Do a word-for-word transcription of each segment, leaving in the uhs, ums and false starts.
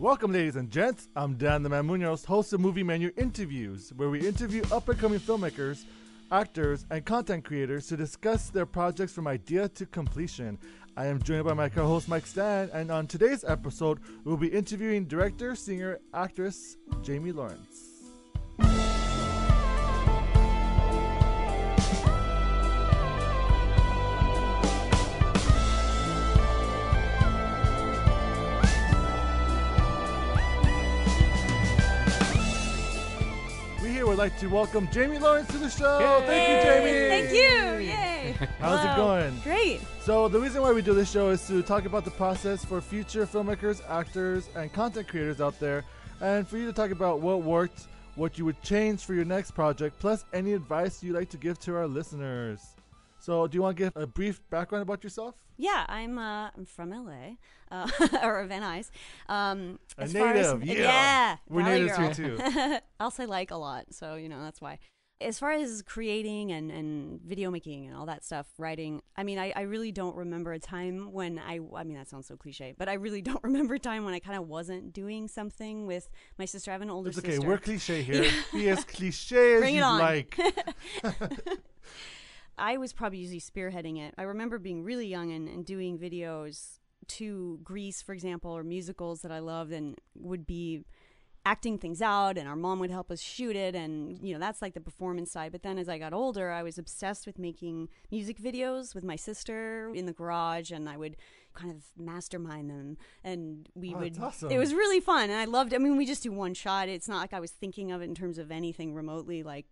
Welcome, ladies and gents. I'm Dan the Man Munoz, host of Movie Menu Interviews, where we interview up-and-coming filmmakers, actors, and content creators to discuss their projects from idea to completion. I am joined by my co-host Mike Stand, and on today's episode, we'll be interviewing director, singer, actress Jamie Lawrence. Would like to welcome Jamie Lawrence to the show. Yay. Thank you, Jamie. Thank you. Yay. How's wow. it going? Great. So the reason why we do this show is to talk about the process for future filmmakers, actors, and content creators out there, and for you to talk about what worked, what you would change for your next project, plus any advice you'd like to give to our listeners. So do you want to give a brief background about yourself? Yeah, I'm uh, I'm from L A, uh, or Van Nuys. Um, a native, as, yeah. yeah. We're natives here too. Also, I like a lot, so you know that's why. As far as creating and, and video making and all that stuff, writing, I mean, I, I really don't remember a time when I, I mean, that sounds so cliche, but I really don't remember a time when I kind of wasn't doing something with my sister. I have an older sister. It's okay, sister. We're cliche here. Yeah. Be as cliche as Bring you it on. Like. I was probably usually spearheading it. I remember being really young and, and doing videos to Greece, for example, or musicals that I loved, and would be acting things out, and our mom would help us shoot it, and you know that's like the performance side. But then as I got older, I was obsessed with making music videos with my sister in the garage, and I would kind of mastermind them, and we oh, would that's awesome. It was really fun, and I loved it. I mean, we just do one shot. It's not like I was thinking of it in terms of anything remotely like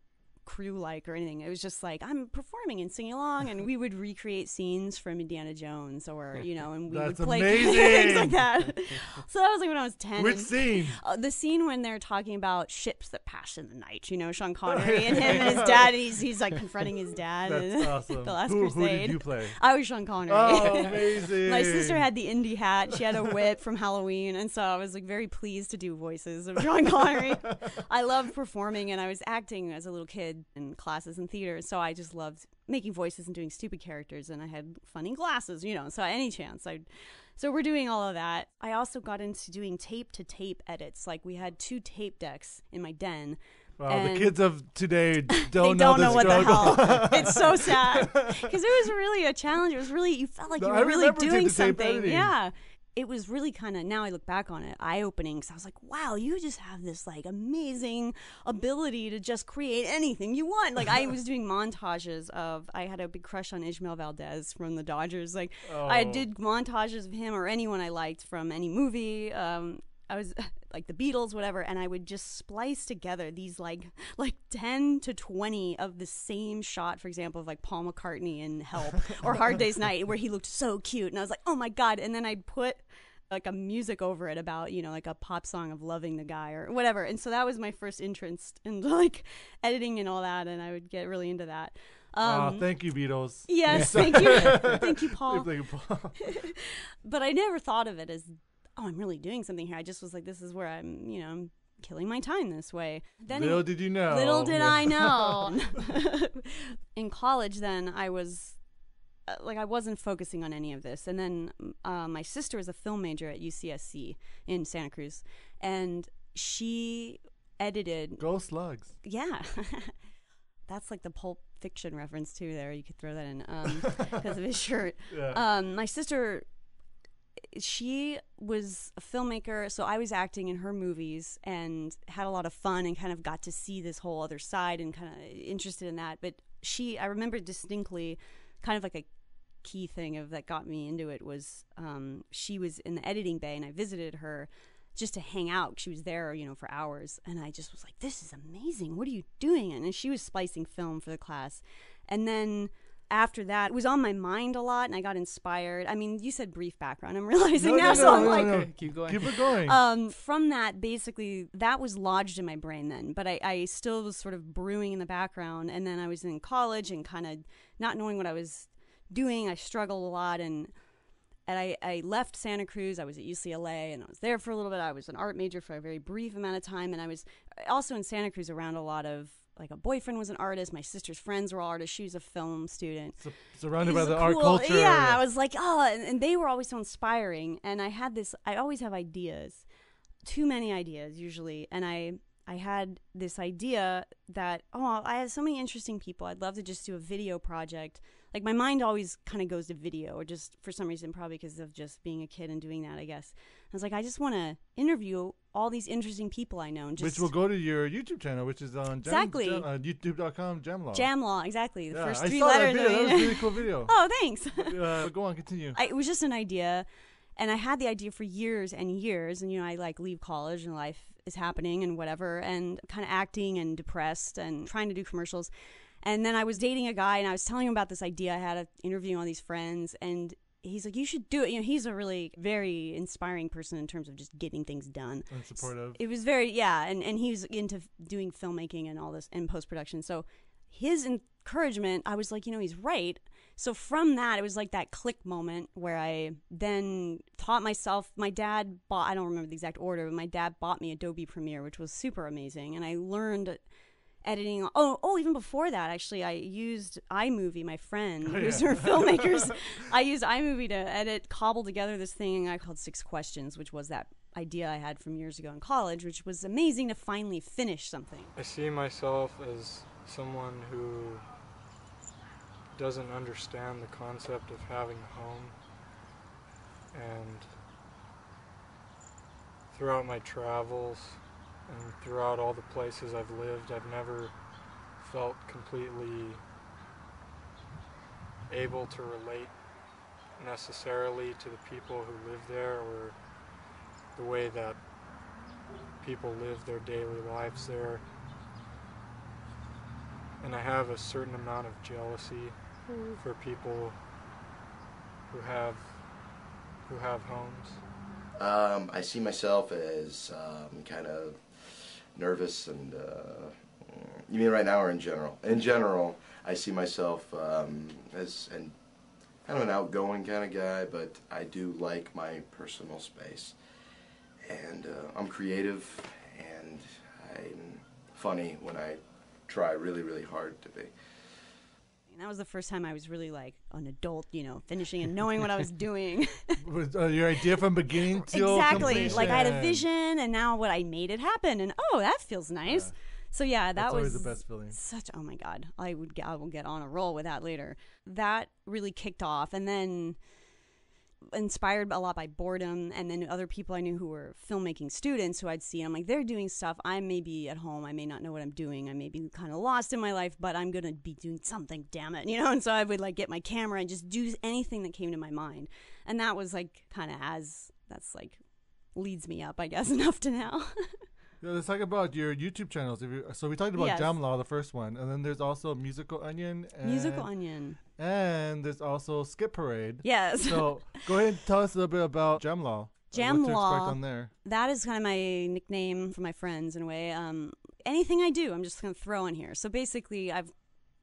crew-like or anything. It was just like, I'm performing and singing along, and we would recreate scenes from Indiana Jones, or, you know, and we That's would play things like that. So that was like when I was ten. Which scene? Uh, the scene when they're talking about ships that pass in the night, you know, Sean Connery and him and his dad, and he's, he's like confronting his dad. That's and awesome. The Last who, Crusade. Who did you play? I was Sean Connery. Oh, amazing. My sister had the indie hat. She had a whip from Halloween, and so I was like very pleased to do voices of Sean Connery. I loved performing, and I was acting as a little kid in classes and theater, so I just loved making voices and doing stupid characters, and I had funny glasses, you know, so any chance I'd so we're doing all of that. I also got into doing tape to tape edits. Like, we had two tape decks in my den. Wow, the kids of today don't, don't know, know what struggle. The hell. It's so sad, because it was really a challenge. It was really, you felt like no, you were I really doing something. Yeah. It was really kind of, now I look back on it, eye-opening, because I was like, wow, you just have this like amazing ability to just create anything you want. Like, I was doing montages of, I had a big crush on Ismael Valdez from the Dodgers. Like, oh. I did montages of him or anyone I liked from any movie. Um, I was like the Beatles, whatever, and I would just splice together these like like ten to twenty of the same shot, for example, of like Paul McCartney in Help or Hard Day's Night, where he looked so cute, and I was like, oh my God. And then I'd put like a music over it about, you know, like a pop song of loving the guy or whatever. And so that was my first interest in like editing and all that, and I would get really into that. Um, oh, thank you, Beatles. Yes, yeah. Thank you. Thank you, Paul. Thank you, Paul. But I never thought of it as, oh, I'm really doing something here. I just was like, this is where I'm, you know, I'm killing my time this way. Then little it, did you know. Little did yeah. I know. In college then, I was, uh, like, I wasn't focusing on any of this. And then uh, my sister was a film major at U C S C in Santa Cruz. And she edited. Girl Slugs. Yeah. That's like the Pulp Fiction reference, too, there. You could throw that in um, because of his shirt. Yeah. Um, my sister, she was a filmmaker, so I was acting in her movies and had a lot of fun and kind of got to see this whole other side and kind of interested in that. But she, I remember distinctly, kind of like a key thing of that got me into it was um, she was in the editing bay, and I visited her just to hang out. She was there, you know, for hours, and I just was like, this is amazing. What are you doing? And she was splicing film for the class. And then after that, it was on my mind a lot, and I got inspired. I mean, you said brief background. I'm realizing no, now, no, so no, I'm no, like, no, no. keep going, keep it going. Um, from that, basically, that was lodged in my brain then, but I, I still was sort of brewing in the background. And then I was in college and kind of not knowing what I was doing. I struggled a lot, and and I, I left Santa Cruz. I was at U C L A, and I was there for a little bit. I was an art major for a very brief amount of time, and I was also in Santa Cruz around a lot of. Like, a boyfriend was an artist. My sister's friends were all artists. She was a film student. So, surrounded by the cool, art culture. Yeah, I was like, oh, and, and they were always so inspiring. And I had this, I always have ideas. too many ideas usually, and I I had this idea that, oh, I had so many interesting people. I'd love to just do a video project. Like, my mind always kind of goes to video, or just for some reason, probably because of just being a kid and doing that, I guess. I was like, I just want to interview all these interesting people I know. And just which will go to your YouTube channel, which is on exactly. jam, jam, uh, YouTube dot com, Jamlaw. Jamlaw, exactly. The yeah, first three I saw letters. That, video. That was a really cool video. Oh, thanks. uh, go on, continue. I, it was just an idea. And I had the idea for years and years, and, you know, I, like, leave college and life is happening and whatever, and kind of acting and depressed and trying to do commercials. And then I was dating a guy, and I was telling him about this idea. I had an interview on these friends, and he's like, you should do it. You know, he's a really very inspiring person in terms of just getting things done. And supportive. It was very, yeah, and, and he was into doing filmmaking and all this and post-production. So his encouragement, I was like, you know, he's right. So from that, it was like that click moment where I then taught myself. My dad bought, I don't remember the exact order, but my dad bought me Adobe Premiere, which was super amazing. And I learned editing. Oh, oh, even before that, actually, I used iMovie, my friend, oh, who's yeah. her filmmakers. I used iMovie to edit, cobble together this thing I called Six Questions, which was that idea I had from years ago in college, which was amazing to finally finish something. I see myself as someone who doesn't understand the concept of having a home, and throughout my travels and throughout all the places I've lived, I've never felt completely able to relate necessarily to the people who live there, or the way that people live their daily lives there. And I have a certain amount of jealousy for people who have who have homes. Um, I see myself as um, kind of nervous and uh, you mean right now or in general? In general, I see myself um, as an kind of an outgoing kind of guy, but I do like my personal space. And uh, I'm creative, and I'm funny when I try really, really hard to be. And that was the first time I was really like an adult, you know, finishing and knowing what I was doing. With, uh, your idea from beginning till exactly. completion. Like, I had a vision, and now what I made it happen, and oh, that feels nice. Yeah. So yeah, that That's was the best feeling. Such oh my god, I would get, I will get on a roll with that later. That really kicked off, and then inspired a lot by boredom, and then other people I knew who were filmmaking students who I'd see, and I'm like, they're doing stuff. I may be at home, I may not know what I'm doing, I may be kind of lost in my life, but I'm gonna be doing something, damn it, you know. And so I would like get my camera and just do anything that came to my mind, and that was like kind of as that's like leads me up, I guess, enough to now. Yeah, let's talk about your YouTube channels. If you, so we talked about yes. Jamlaw, the first one, and then there's also Musical Onion. And, Musical Onion. And there's also Skitparade. Yes. So go ahead and tell us a little bit about Jamlaw. Jamlaw. What to expect on there. That is kind of my nickname for my friends in a way. Um, anything I do, I'm just going to throw in here. So basically, I've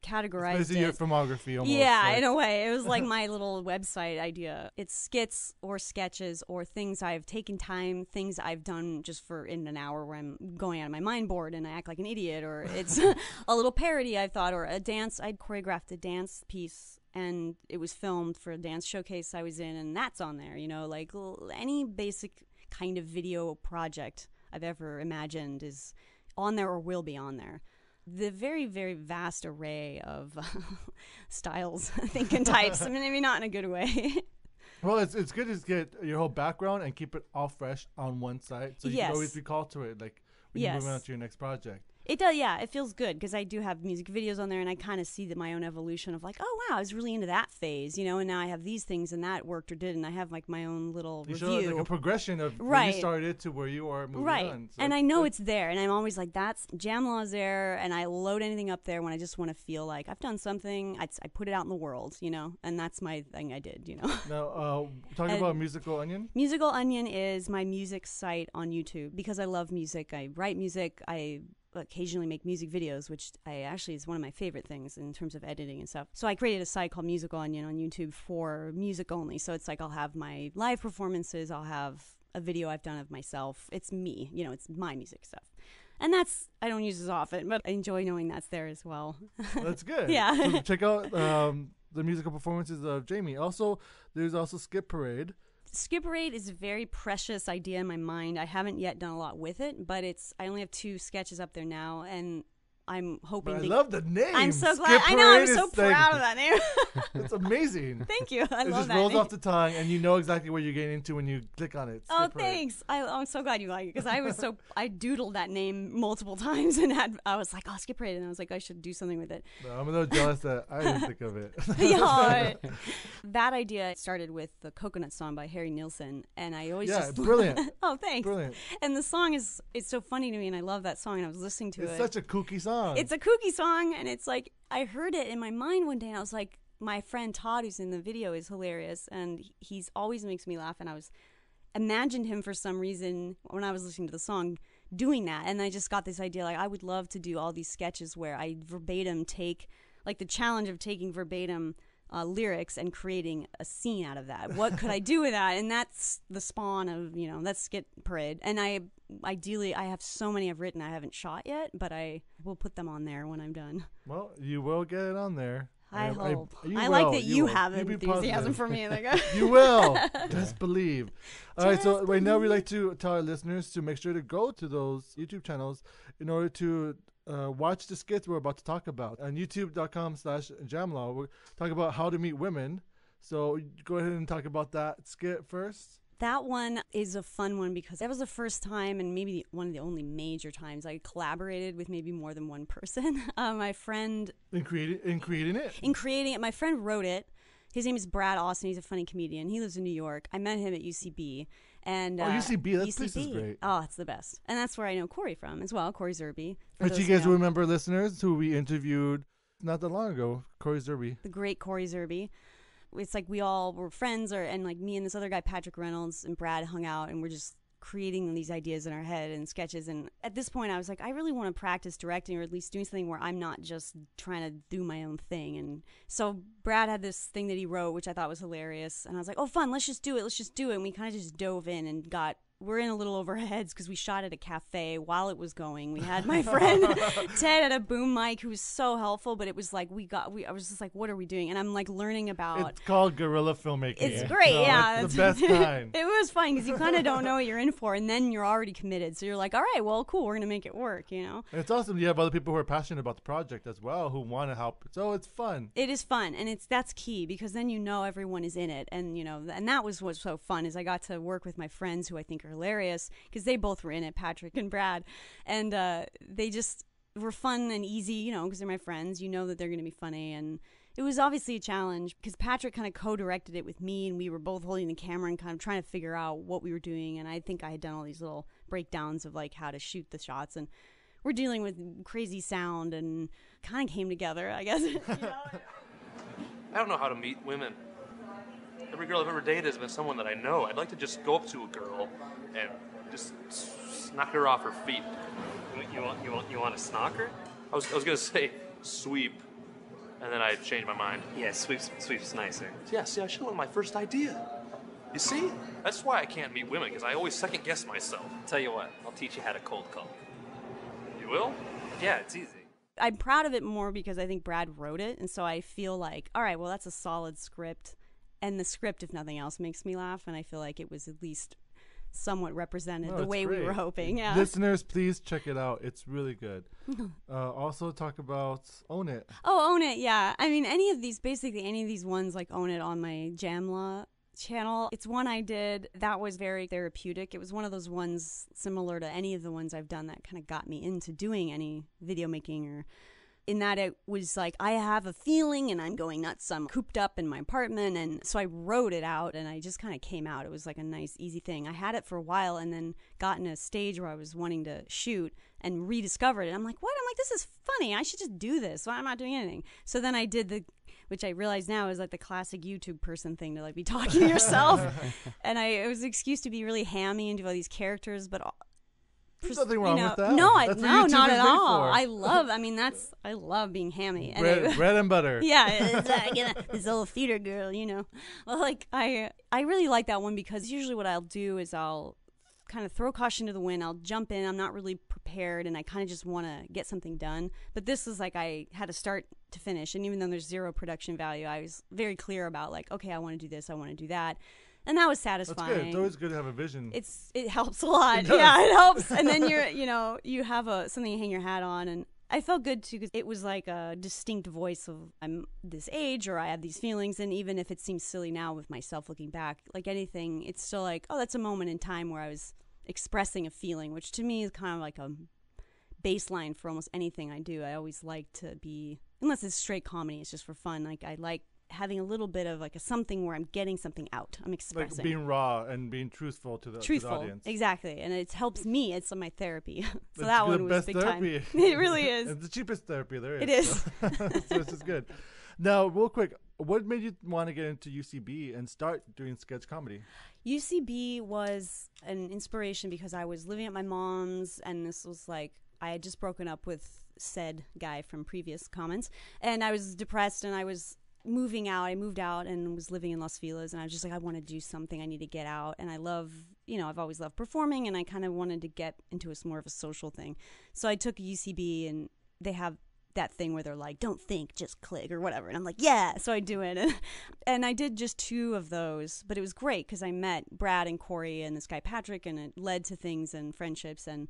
categorized it's it. Your filmography almost. Yeah, like. In a way. It was like my little website idea. It's skits or sketches or things I've taken time, things I've done just for in an hour where I'm going out of my mind bored and I act like an idiot, or it's a little parody I've thought, or a dance. I'd choreographed a dance piece and it was filmed for a dance showcase I was in, and that's on there, you know, like any basic kind of video project I've ever imagined is on there or will be on there. The very, very vast array of uh, styles, I think, and types. I mean, maybe not in a good way. Well, it's it's good to get your whole background and keep it all fresh on one side, so you yes. can always be called to it, like when yes. you're moving on to your next project. It does, yeah. It feels good because I do have music videos on there, and I kind of see that my own evolution of like, oh wow, I was really into that phase, you know, and now I have these things, and that worked or didn't. I have like my own little you review. Show like a progression of right. where you started to where you are moving right. on. So and I know it's there, and I'm always like, that's Jamlaw's there, and I load anything up there when I just want to feel like I've done something. I, I put it out in the world, you know, and that's my thing I did, you know. Now, uh, talking and about Musical Onion. Musical Onion is my music site on YouTube because I love music. I write music. I occasionally make music videos, which I actually is one of my favorite things in terms of editing and stuff. So I created a site called Musical Onion on YouTube for music only. So it's like I'll have my live performances, I'll have a video I've done of myself. It's me, you know, it's my music stuff. And that's, I don't use as often, but I enjoy knowing that's there as well. That's good. Yeah. So check out um, the musical performances of Jamie. Also, there's also Skitparade. Skitparade is a very precious idea in my mind. I haven't yet done a lot with it, but it's I only have two sketches up there now, and I'm hoping. But I to love the name. I'm so glad. I know. I'm so proud like, of that name. It's amazing. Thank you. I it love that. It just rolls name. Off the tongue, and you know exactly what you're getting into when you click on it. Skip oh, thanks. I, I'm so glad you like it because I was so I doodled that name multiple times, and had, I was like, "Oh, Skitparade," and I was like, "I should do something with it." No, I'm a little jealous that I didn't think of it. Yeah, that idea started with the Coconut song by Harry Nilsson, and I always yeah, just brilliant. Oh, thanks. Brilliant. And the song is it's so funny to me, and I love that song. And I was listening to it's it. It's such a kooky song. It's a kooky song, and it's like I heard it in my mind one day, and I was like, my friend Todd, who's in the video, is hilarious, and he's always makes me laugh. And I was imagined him for some reason when I was listening to the song doing that, and I just got this idea like I would love to do all these sketches where I verbatim take like the challenge of taking verbatim uh, lyrics and creating a scene out of that. What could I do with that? And that's the spawn of you know that's Skitparade, and I. Ideally, I have so many I've written I haven't shot yet, but I will put them on there when I'm done. Well, you will get it on there. I, I hope. I, you I like that you, you have enthusiasm for me. Like, you will. Just believe. All Just right, so believe. Right now we'd like to tell our listeners to make sure to go to those YouTube channels in order to uh, watch the skits we're about to talk about. On youtube.com slash jamlaw, we'll talk about how to meet women. So go ahead and talk about that skit first. That one is a fun one because that was the first time and maybe the, one of the only major times I collaborated with maybe more than one person. Uh, my friend... In, creati- in creating it? In creating it. My friend wrote it. His name is Brad Austin. He's a funny comedian. He lives in New York. I met him at U C B. And, oh, uh, U C B. That U C B. Place is great. Oh, it's the best. And that's where I know Corey from as well, Corey Zerby. But you guys remember, listeners, who we interviewed not that long ago, Corey Zerby. The great Corey Zerby. It's like we all were friends or and like me and this other guy, Patrick Reynolds and Brad hung out and we're just creating these ideas in our head and sketches. And at this point I was like, I really want to practice directing or at least doing something where I'm not just trying to do my own thing. And so Brad had this thing that he wrote, which I thought was hilarious. And I was like, oh, fun. Let's just do it. Let's just do it. And we kind of just dove in and got we're in a little over our heads because we shot at a cafe while it was going. We had my friend Ted at a boom mic who was so helpful, but it was like we got. We I was just like, what are we doing? And I'm like learning about. It's called guerrilla filmmaking. It's great, no, yeah. It's the best time. It was fun because you kind of don't know what you're in for, and then you're already committed. So you're like, all right, well, cool, we're gonna make it work, you know. And it's awesome. You have other people who are passionate about the project as well who want to help. So it's fun. It is fun, and it's that's key because then you know everyone is in it, and you know, and that was what's so fun is I got to work with my friends who I think. Hilarious because they both were in it, Patrick and Brad, and uh, they just were fun and easy, you know, because they're my friends. You know that they're going to be funny, and it was obviously a challenge because Patrick kind of co-directed it with me, and we were both holding the camera and kind of trying to figure out what we were doing, and I think I had done all these little breakdowns of, like, how to shoot the shots, and we're dealing with crazy sound and kind of came together, I guess. You know? I don't know how to meet women. Every girl I've ever dated has been someone that I know. I'd like to just go up to a girl and just knock her off her feet. You want you want you want to snock her? I was I was gonna say sweep, and then I changed my mind. Yeah, sweeps sweeps nicer. Yeah, see, I should have went my first idea. You see, that's why I can't meet women because I always second guess myself. Tell you what, I'll teach you how to cold call. You will? Yeah, it's easy. I'm proud of it more because I think Brad wrote it, and so I feel like, all right, well, that's a solid script. And the script, if nothing else, makes me laugh, and I feel like it was at least somewhat represented oh, the way great. we were hoping. Yeah. Listeners, please check it out. It's really good. uh, also, talk about Own It. Oh, Own It, yeah. I mean, any of these, basically any of these ones, like Own It on my Jamlaw channel. It's one I did that was very therapeutic. It was one of those ones similar to any of the ones I've done that kind of got me into doing any video making or... In that it was like, I have a feeling and I'm going nuts. I'm cooped up in my apartment. And so I wrote it out and I just kind of came out. It was like a nice, easy thing. I had it for a while and then got in a stage where I was wanting to shoot and rediscovered it. I'm like, what? I'm like, this is funny. I should just do this. Why am I not doing anything? So then I did the, which I realize now is like the classic YouTube person thing to like be talking to yourself. And I, it was an excuse to be really hammy and do all these characters, but all, There's nothing wrong you know, with that. No, I, no not at all. For. I love, I mean, that's, I love being hammy. And bread, I, bread and butter. Yeah. It's, uh, this little theater girl, you know. Well, like, I I really like that one because usually what I'll do is I'll kind of throw caution to the wind. I'll jump in. I'm not really prepared, and I kind of just want to get something done. But this is like I had to start to finish, and even though there's zero production value, I was very clear about, like, okay, I want to do this. I want to do that. and that was satisfying. That's good. It's always good to have a vision. It's it helps a lot. It yeah, it helps. And then you're you know you have a something you hang your hat on, and I felt good too because it was like a distinct voice of I'm this age or I have these feelings, and even if it seems silly now with myself looking back, like anything, it's still like, oh, that's a moment in time where I was expressing a feeling, which to me is kind of like a baseline for almost anything I do. I always like to be, unless it's straight comedy, it's just for fun. Like I like having a little bit of like a something where I'm getting something out. I'm expressing. Like being raw and being truthful to the, truthful. To the audience. Exactly. And it helps me. It's my therapy. So it's that one was big therapy. Time. It really is. It's the cheapest therapy there is. It is. So, so this is good. Now, real quick, what made you want to get into U C B and start doing sketch comedy? U C B was an inspiration because I was living at my mom's, and this was like, I had just broken up with said guy from previous comments, and I was depressed, and I was moving out. I moved out and was living in Los Feliz, and I was just like, I want to do something. I need to get out, and I love, you know, I've always loved performing, and I kind of wanted to get into a more of a social thing. So I took U C B, and they have that thing where they're like, don't think, just click or whatever, and I'm like, yeah, so I do it. And, and I did just two of those, but it was great because I met Brad and Corey and this guy Patrick, and it led to things and friendships. And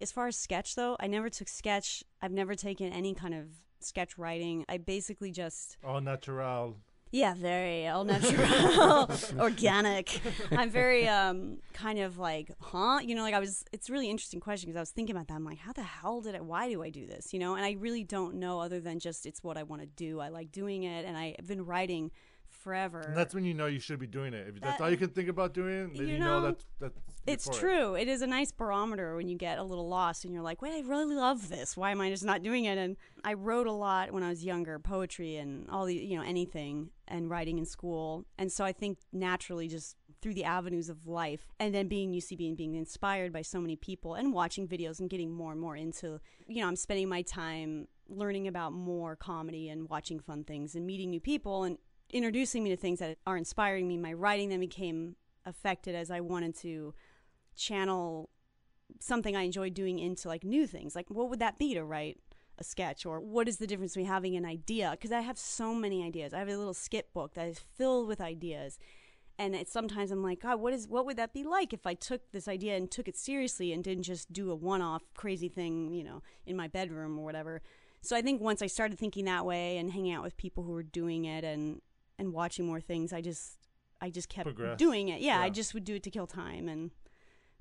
as far as sketch though, I never took sketch. I've never taken any kind of sketch writing. I basically just all natural. Yeah, very all natural, organic. I'm very um kind of like, huh? You know, like I was. It's a really interesting question because I was thinking about that. I'm like, how the hell did it? Why do I do this? You know, and I really don't know other than just it's what I want to do. I like doing it, and I've been writing forever. And that's when you know you should be doing it. If that, that's all you can think about doing, then you, you know, know that's that's it's true. It. it is a nice barometer when you get a little lost and you're like, wait, I really love this. Why am I just not doing it? And I wrote a lot when I was younger, poetry and all the, you know, anything, and writing in school. And so I think naturally just through the avenues of life, and then being U C B and being inspired by so many people and watching videos and getting more and more into, you know, I'm spending my time learning about more comedy and watching fun things and meeting new people and introducing me to things that are inspiring me. My writing then became affected as I wanted to channel something I enjoy doing into like new things. Like, what would that be to write a sketch? Or what is the difference between having an idea? Because I have so many ideas. I have a little skit book that is filled with ideas. And it, sometimes I'm like, God, what is what would that be like if I took this idea and took it seriously and didn't just do a one-off crazy thing, you know, in my bedroom or whatever. So I think once I started thinking that way and hanging out with people who were doing it and, and watching more things, I just I just kept Progress. doing it. Yeah, yeah, I just would do it to kill time and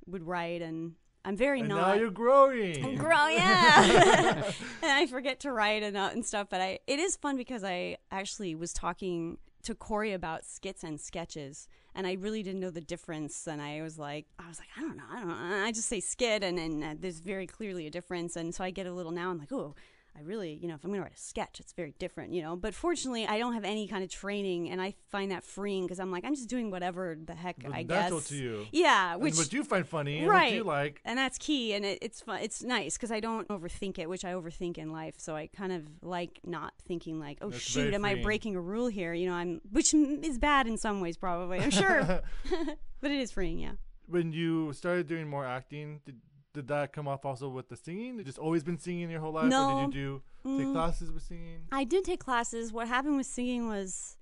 would write, and I'm very and not. Now you're growing. I'm growing, yeah. And I forget to write and, uh, and stuff, but I it is fun because I actually was talking to Corey about skits and sketches, and I really didn't know the difference. And I was like, I was like, I don't know, I don't know. And I just say skit, and then uh, there's very clearly a difference. And so I get a little now. I'm like, oh, I really, you know, if I'm gonna write a sketch, it's very different, you know. But fortunately, I don't have any kind of training, and I find that freeing because I'm like, I'm just doing whatever the heck but I guess. Natural to you, yeah. Which and what you find funny, right? And what you like, and that's key. And it, it's fun. It's nice because I don't overthink it, which I overthink in life. So I kind of like not thinking like, oh that's shoot, am I breaking a rule here? You know, I'm, which is bad in some ways, probably. I'm sure, but it is freeing, yeah. When you started doing more acting, did Did that come off also with the singing? You've just always been singing your whole life? No. Or did you do take mm. classes with singing? I did take classes. What happened with singing was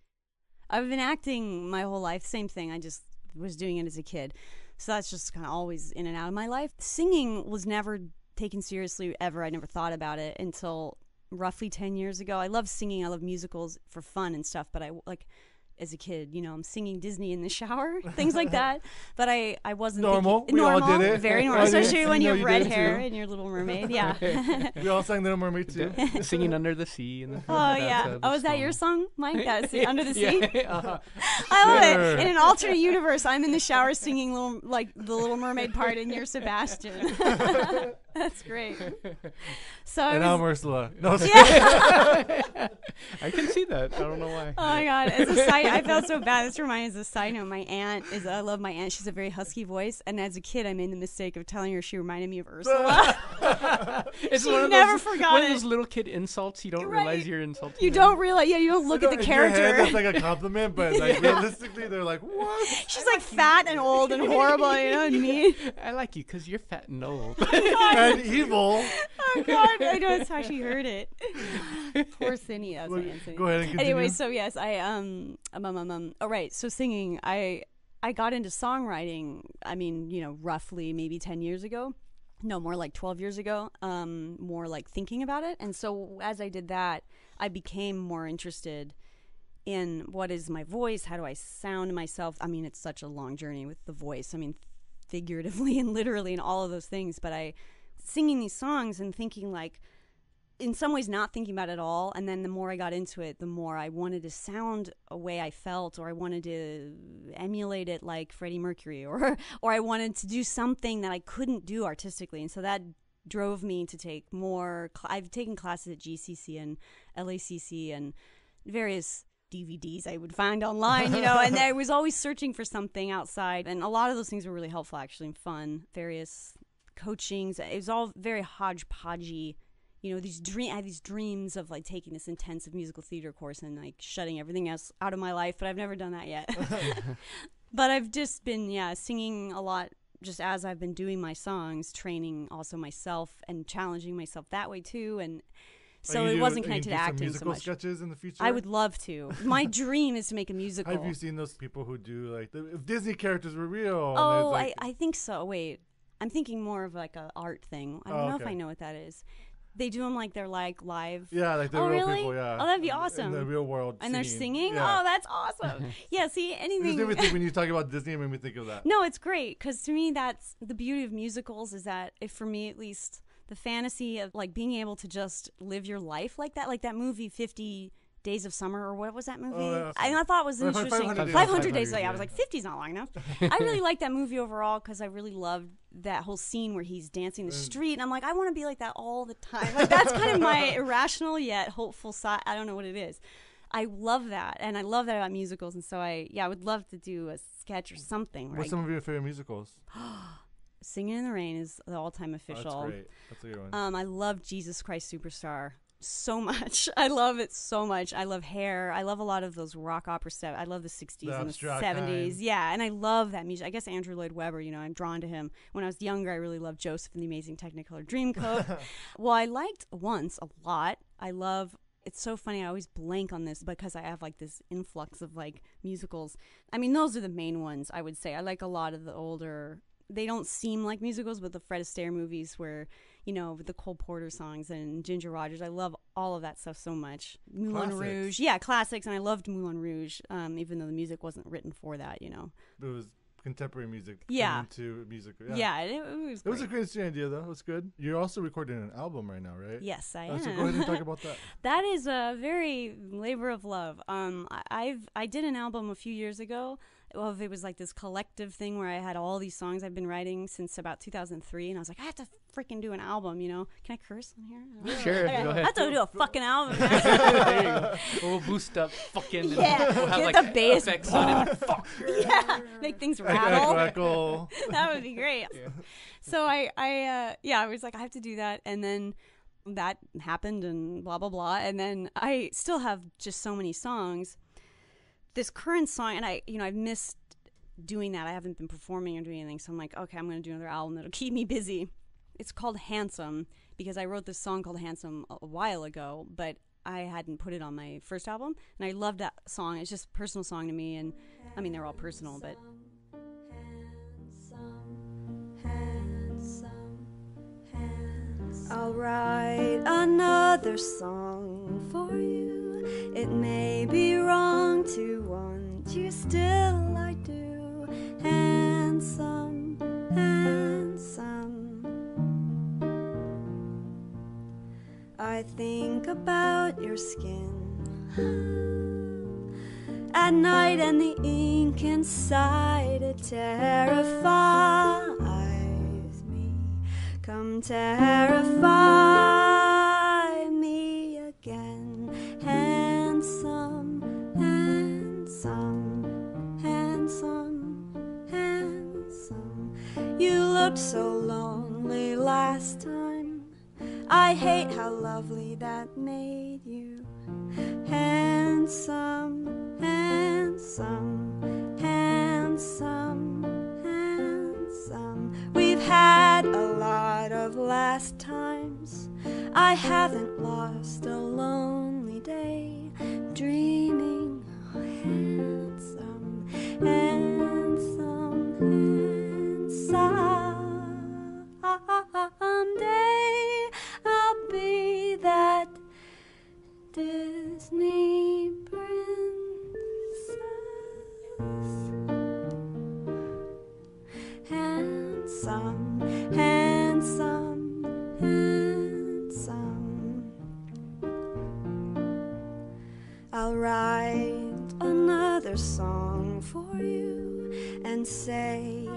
I've been acting my whole life. Same thing. I just was doing it as a kid. So that's just kind of always in and out of my life. Singing was never taken seriously ever. I never thought about it until roughly ten years ago. I love singing. I love musicals for fun and stuff. But I like... as a kid, you know, I'm singing Disney in the shower, things like that. But I, I wasn't normal. Thinking, we normal, all did it. Very normal, especially when you have red hair and your Little Mermaid. Yeah, we all sang Little Mermaid too. Singing Under the Sea. And the oh yeah. Oh, is that your song, Mike? That yeah. Under the Sea. Yeah. Uh-huh. I love sure. it. In an alternate universe, I'm in the shower singing little, like the Little Mermaid part, and you're Sebastian. That's great. So and I was, I'm Ursula. No, yeah. I can see that. I don't know why. Oh my God! As a side, I felt so bad. This reminds me of a side note. My aunt is. I love my aunt. She's a very husky voice, and as a kid, I made the mistake of telling her she reminded me of Ursula. It's she one of never those, forgot one it. Of those little kid insults you don't right. realize you're insulting. You don't realize. Yeah, you don't look you at the character. Your head, that's like a compliment, but like yeah. realistically, they're like, what? She's like, like fat and old and horrible. You know what I mean? I like you because you're fat and old. And evil. Oh God! I know that's how she heard it. Poor Cindy. Well, go ahead and continue. Anyway, so yes, I um um um um. um oh, right. So singing, I I got into songwriting, I mean, you know, roughly maybe ten years ago. No, more like twelve years ago, um, more like thinking about it. And so as I did that, I became more interested in what is my voice? How do I sound myself? I mean, it's such a long journey with the voice. I mean, figuratively and literally and all of those things. But I singing these songs and thinking like, in some ways not thinking about it at all. And then the more I got into it, the more I wanted to sound a way I felt, or I wanted to emulate it like Freddie Mercury, or, or I wanted to do something that I couldn't do artistically. And so that drove me to take more, I've taken classes at G C C and L A C C and various D V Ds I would find online, you know, and I was always searching for something outside. And a lot of those things were really helpful actually and fun, various coachings. It was all very hodgepodgey. You know, these dream I had these dreams of like taking this intensive musical theater course and like shutting everything else out of my life, but I've never done that yet. But I've just been, yeah, singing a lot just as I've been doing my songs, training also myself and challenging myself that way too. And so it do, wasn't connected to acting so much. Musical sketches in the future? I would love to. My dream is to make a musical. Have you seen those people who do like the, if Disney characters were real? Oh, like I I think so. Wait, I'm thinking more of like an art thing. I don't oh, know okay. if I know what that is. They do them like they're like live. Yeah, like they're oh, real really? people. Yeah. Oh, that'd be awesome. In the real world. And scene. They're singing? Yeah. Oh, that's awesome. Yeah, see, anything. Just think, when you talk about Disney, it made me think of that. No, it's great. Because to me, that's the beauty of musicals is that, if for me at least, the fantasy of like being able to just live your life like that, like that movie, fifty Days of Summer, or what was that movie? Oh, yeah. I, I thought it was interesting. five hundred, five hundred Days, five hundred days, days, days. I was like, fifty's not long enough. I really liked that movie overall because I really loved that whole scene where he's dancing in the street. And I'm like, I want to be like that all the time. Like, that's kind of my irrational yet hopeful side. I don't know what it is. I love that. And I love that about musicals. And so I, yeah, I would love to do a sketch or something. What's some I, of your favorite musicals? Singing in the Rain is the all-time official. Oh, that's great. That's a good one. Um, I love Jesus Christ Superstar. So much. I love it so much. I love Hair. I love a lot of those rock opera stuff. I love the sixties the and the seventies. Time. Yeah, and I love that music. I guess Andrew Lloyd Webber, you know, I'm drawn to him. When I was younger, I really loved Joseph and the Amazing Technicolor Dreamcoat. Well, I liked Once a lot. I love, it's so funny, I always blank on this because I have like this influx of like musicals. I mean, those are the main ones, I would say. I like a lot of the older, they don't seem like musicals, but the Fred Astaire movies where, you know, with the Cole Porter songs and Ginger Rogers. I love all of that stuff so much. Moulin classics. Rouge. Yeah, classics. And I loved Moulin Rouge, um, even though the music wasn't written for that, you know. It was contemporary music. Yeah. Into music. Yeah, yeah it, it was great. It was a great idea, though. It was good. You're also recording an album right now, right? Yes, I uh, am. So go ahead and talk about that. That is a very labor of love. Um, I, I've I did an album a few years ago. Well, it was like this collective thing where I had all these songs I've been writing since about two thousand three, and I was like, I have to freaking do an album, you know? Can I curse on here? Sure, okay. Go ahead. I have to do a fucking album. We'll boost up fucking. Yeah, and we'll have get like the bass effects on it. Fuck. Yeah, make things rattle. Echo, echo. That would be great. Yeah. So I, I, uh, yeah, I was like, I have to do that, and then that happened, and blah blah blah, and then I still have just so many songs. This current song, and I, you know, I've missed doing that. I haven't been performing or doing anything, so I'm like, okay, I'm going to do another album that'll keep me busy. It's called Handsome because I wrote this song called Handsome a while ago, but I hadn't put it on my first album, and I loved that song. It's just a personal song to me, and I mean, they're all personal, but... Handsome, handsome, handsome. I'll write another song for you. It may be wrong to want you, still I do. Handsome, handsome. I think about your skin at night and the ink inside it terrifies me. Come terrify me again. Handsome, handsome, handsome, handsome. You looked so lonely last time. I hate how lovely that made you. Handsome, handsome, handsome, handsome. We've had a lot of last times. I haven't lost a lonely day dreaming. Oh, handsome, handsome. handsome, handsome. I'll write another song for you and say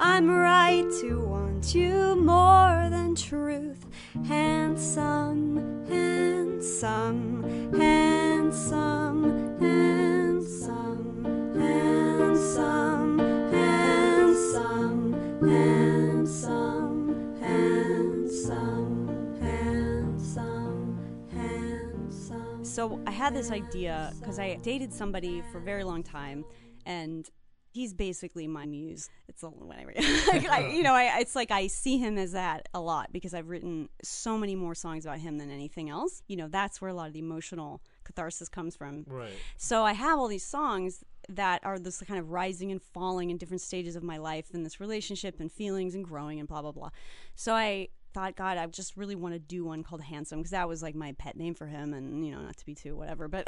I'm right to want you more than truth. Handsome, handsome, handsome, handsome, handsome, handsome, handsome, handsome, handsome, handsome. So I had this idea because I dated somebody for a very long time, and he's basically my muse. It's a, whatever. like, I, you know, I, it's like I see him as that a lot because I've written so many more songs about him than anything else. You know, that's where a lot of the emotional catharsis comes from. Right. So I have all these songs that are this kind of rising and falling in different stages of my life and this relationship and feelings and growing and blah, blah, blah. So I thought, God, I just really want to do one called Handsome because that was like my pet name for him, and you know, not to be too whatever, but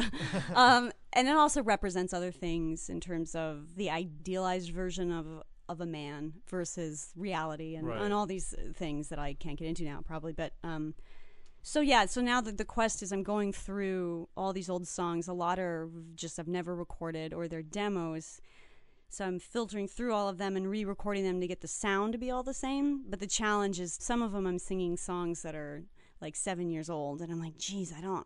um, and it also represents other things in terms of the idealized version of of a man versus reality and, right. and all these things that I can't get into now probably, but um, so yeah, so now the, the quest is I'm going through all these old songs. A lot are just I've never recorded or they're demos. So I'm filtering through all of them and re-recording them to get the sound to be all the same. But the challenge is some of them I'm singing songs that are like seven years old. And I'm like, geez, I don't,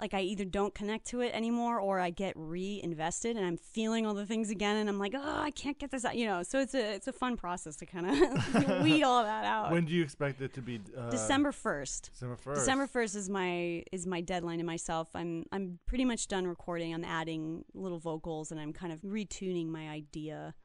like I either don't connect to it anymore or I get reinvested and I'm feeling all the things again. And I'm like, oh, I can't get this out, you know. So it's a it's a fun process to kind of weed all that out. When do you expect it to be? Uh, December first. December first. December first is my is my deadline to myself. I'm I'm pretty much done recording. I'm adding little vocals and I'm kind of retuning my idea.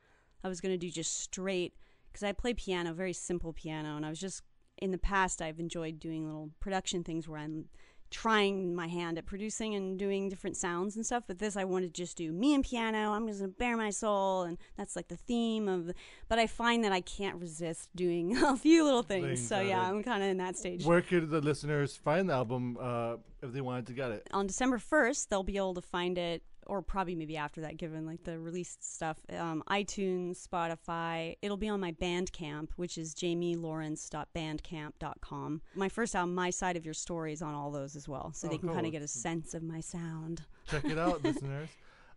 I was going to do just straight, because I play piano, very simple piano. And I was just, in the past, I've enjoyed doing little production things where I'm trying my hand at producing and doing different sounds and stuff, but this I want to just do me and piano. I'm just gonna bare my soul, and that's like the theme of the, but I find that I can't resist doing a few little things, things so yeah it. I'm kind of in that stage. Where could the listeners find the album uh, if they wanted to get it? On December first they'll be able to find it, or probably maybe after that given like the released stuff, um, iTunes, Spotify. It'll be on my Bandcamp, which is jamie lawrence dot bandcamp dot com. My first album, My Side of Your Story, is on all those as well, so oh, they can cool. kind of get a sense of my sound. Check it out, listeners.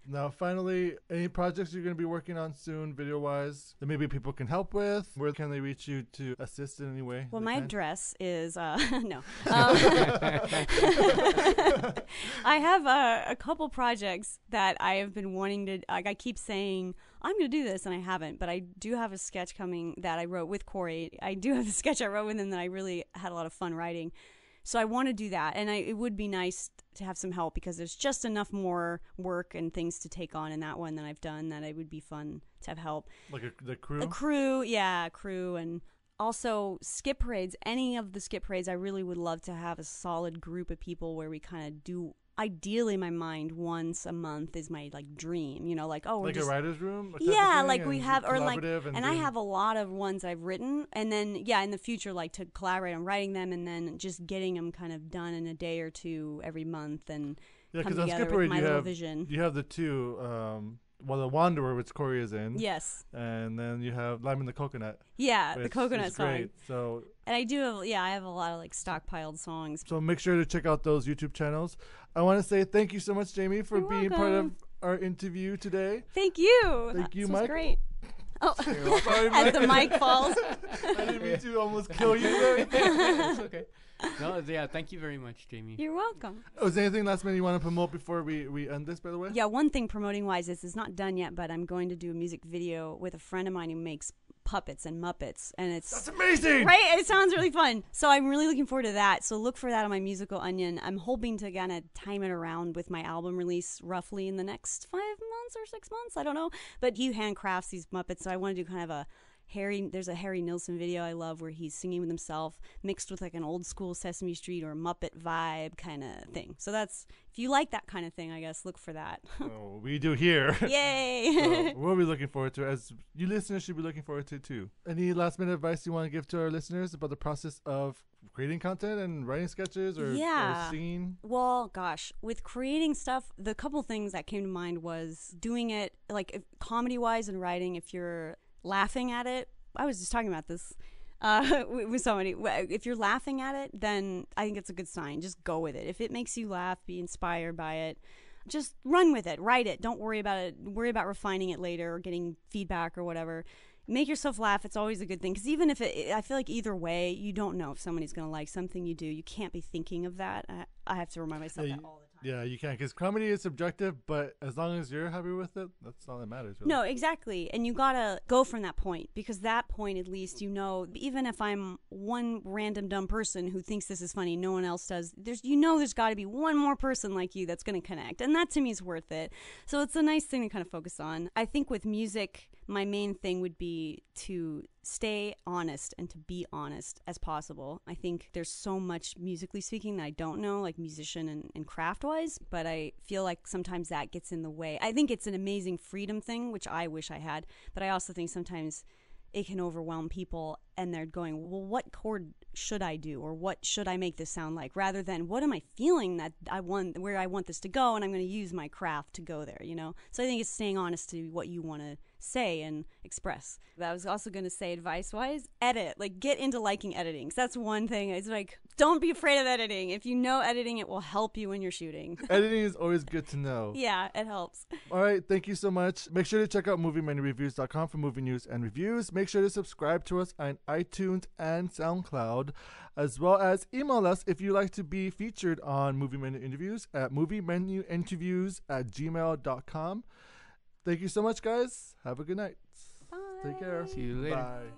Now, finally, any projects you're going to be working on soon, video-wise, that maybe people can help with? Where can they reach you to assist in any way? Well, my can? address is... Uh, no. Um, I have uh, a couple projects that I have been wanting to... Like, I keep saying, I'm going to do this, and I haven't, but I do have a sketch coming that I wrote with Corey. I do have a sketch I wrote with him that I really had a lot of fun writing. So I want to do that, and I, it would be nice to have some help because there's just enough more work and things to take on in that one that I've done that it would be fun to have help. Like a, the crew? The crew, yeah, crew. And also skit parades, any of the skit parades, I really would love to have a solid group of people where we kind of do, ideally in my mind, once a month is my like dream, you know, like, oh, we're like just, a writer's room? Yeah, like we have, or like, and, and I have a lot of ones I've written, and then, yeah, in the future, like to collaborate on writing them and then just getting them kind of done in a day or two every month and yeah, come together with my little have, vision. You have the two, um, well, The Wanderer, which Corey is in. Yes. And then you have Lime and the Coconut. Yeah, the Coconut song. Great, so... And I do have, yeah, I have a lot of like stockpiled songs. So make sure to check out those YouTube channels. I want to say thank you so much, Jamie, for You're being welcome. part of our interview today. Thank you. Thank you, this Mike. Was great. Oh, sorry, as the mic falls. I didn't mean to almost kill you there. It's okay. No, yeah, thank you very much, Jamie. You're welcome. Oh, is there anything last minute you want to promote before we, we end this, by the way? Yeah, one thing promoting-wise is it's not done yet, but I'm going to do a music video with a friend of mine who makes puppets and Muppets, and it's that's amazing, right? It sounds really fun, so I'm really looking forward to that. So look for that on my Musical Onion. I'm hoping to kind of time it around with my album release, roughly in the next five months or six months. I don't know, but he handcrafts these Muppets, so I want to do kind of a Harry. There's a Harry Nilsson video I love where he's singing with himself, mixed with like an old school Sesame Street or Muppet vibe kind of thing. So that's, if you like that kind of thing, I guess look for that. Oh, we do here. Yay! So we'll be looking forward to it, as you listeners should be looking forward to it too. Any last minute advice you want to give to our listeners about the process of creating content and writing sketches or, yeah. or singing? Well, gosh, with creating stuff, the couple things that came to mind was doing it like comedy wise and writing. If you're laughing at it I was just talking about this uh, with somebody. If you're laughing at it, then I think it's a good sign. Just go with it. If it makes you laugh, be inspired by it. Just run with it. Write it. Don't worry about it. Worry about refining it later or getting feedback or whatever. Make yourself laugh. It's always a good thing. Because even if it, I feel like either way, you don't know if somebody's going to like something you do. You can't be thinking of that. I, I have to remind myself yeah, that all the time. Yeah, you can, because comedy is subjective, but as long as you're happy with it, that's all that matters. Really. No, exactly. And you got to go from that point, because that point, at least, you know, even if I'm one random dumb person who thinks this is funny, no one else does, there's, you know, there's got to be one more person like you that's going to connect. And that to me is worth it. So it's a nice thing to kind of focus on. I think with music, my main thing would be to stay honest and to be honest as possible. I think there's so much musically speaking that I don't know, like musician and, and craft wise, but I feel like sometimes that gets in the way. I think it's an amazing freedom thing, which I wish I had, but I also think sometimes it can overwhelm people and they're going, well, what chord should I do? Or what should I make this sound like? Rather than what am I feeling that I want, where I want this to go, and I'm going to use my craft to go there, you know? So I think it's staying honest to what you want to say and express. I was also going to say, advice-wise, edit. Like, get into liking editing. Because that's one thing. It's like, don't be afraid of editing. If you know editing, it will help you when you're shooting. Editing is always good to know. Yeah, it helps. All right, thank you so much. Make sure to check out movie menu reviews dot com for movie news and reviews. Make sure to subscribe to us on iTunes and SoundCloud, as well as email us if you'd like to be featured on Movie Menu Interviews at movie menu interviews at gmail dot com. Thank you so much, guys. Have a good night. Bye. Take care. See you later. Bye.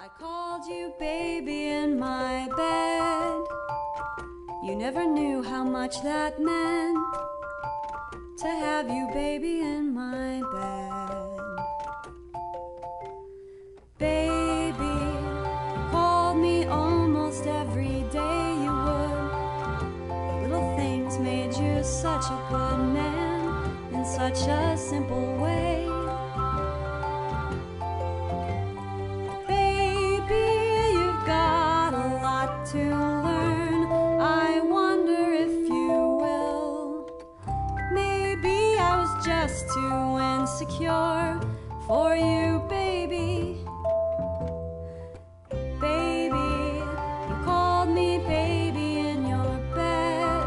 I called you baby in my bed. You never knew how much that meant to have you baby in my bed. Baby, called me almost every day you would. Little things made you such a good man. In such a simple way. Baby, you've got a lot to learn. I wonder if you will. Maybe I was just too insecure for you, baby. Baby, you called me baby in your bed.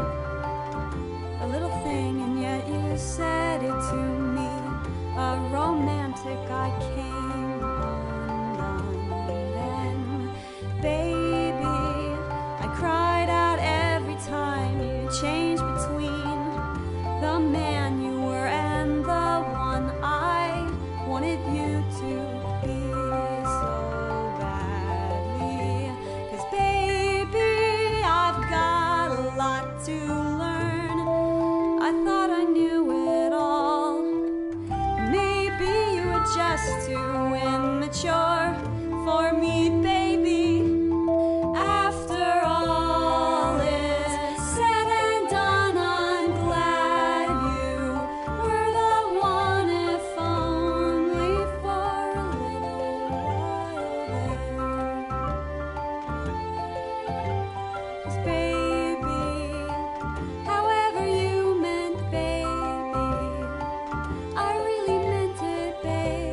A little thing, and yet you said to me, a romantic I came undone then. Baby, I cried out every time you changed between the man you were and the one I wanted you to be so badly. 'Cause baby, I've got a lot to learn. I thought I knew it all. Just too immature for me, baby. After all is said and done, I'm glad you were the one, if only for a little while there. 'Cause baby, however you meant baby, I really meant it, baby.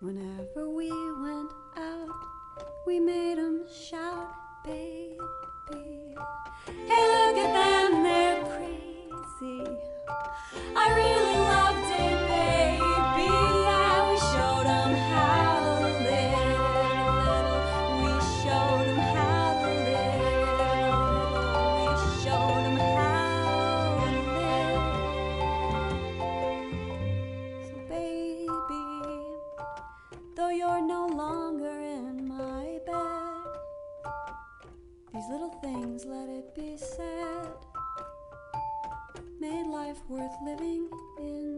Whenever we went out, we made 'em shout, baby. Hey, look at them, they're crazy. I really loved it, baby. Yeah, we showed 'em how to live. We showed 'em how to live. We showed 'em how to live. So, baby, though you're no longer in my bed, these little things, let it be said, made life worth living in.